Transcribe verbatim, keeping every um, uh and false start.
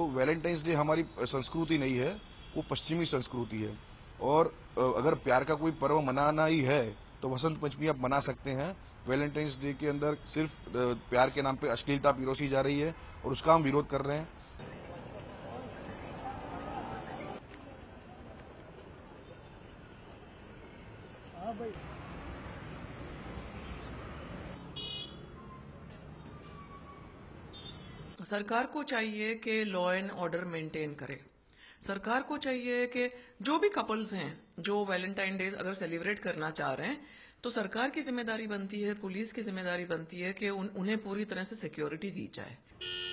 Valentine day हमारी संस्कृति नहीं है, वो पश्चिमी संस्कृति है। और अगर प्यार का कोई पर्व मनाना ही है तो वसंत पंचमी आप मना सकते हैं। वैलेंटाइन डे के अंदर सिर्फ प्यार के नाम पे अश्लीलता पिरोसी जा रही है और उसका हम विरोध कर रहे हैं। हाँ भाई। सरकार को चाहिए कि लॉ एंड ऑर्डर मेंटेन करे। सरकार को चाहिए कि जो भी कपल्स हैं जो वैलेंटाइन डे अगर सेलिब्रेट करना चाह रहे हैं तो सरकार की जिम्मेदारी बनती है, पुलिस की जिम्मेदारी बनती है कि उन, उन्हें पूरी तरह से सिक्योरिटी दी जाए।